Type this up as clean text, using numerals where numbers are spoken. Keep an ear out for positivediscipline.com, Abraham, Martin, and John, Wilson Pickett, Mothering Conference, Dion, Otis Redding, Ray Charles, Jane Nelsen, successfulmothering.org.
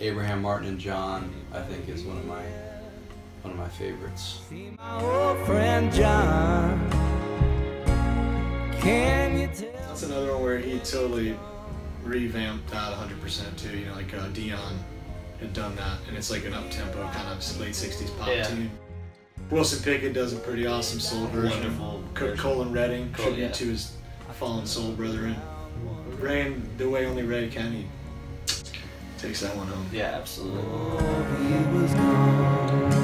Abraham, Martin, and John, I think, is one of my favorites. See my old friend John. Can you tell? That's another one where he totally revamped that 100% too. You know, like Dion had done that, and it's like an up-tempo kind of late '60s pop tune. Wilson Pickett does a pretty awesome soul version. Wonderful. Colin Redding, tribute to his fallen soul brethren. Ray, and the way only Ray can, he takes that one home. Yeah, absolutely.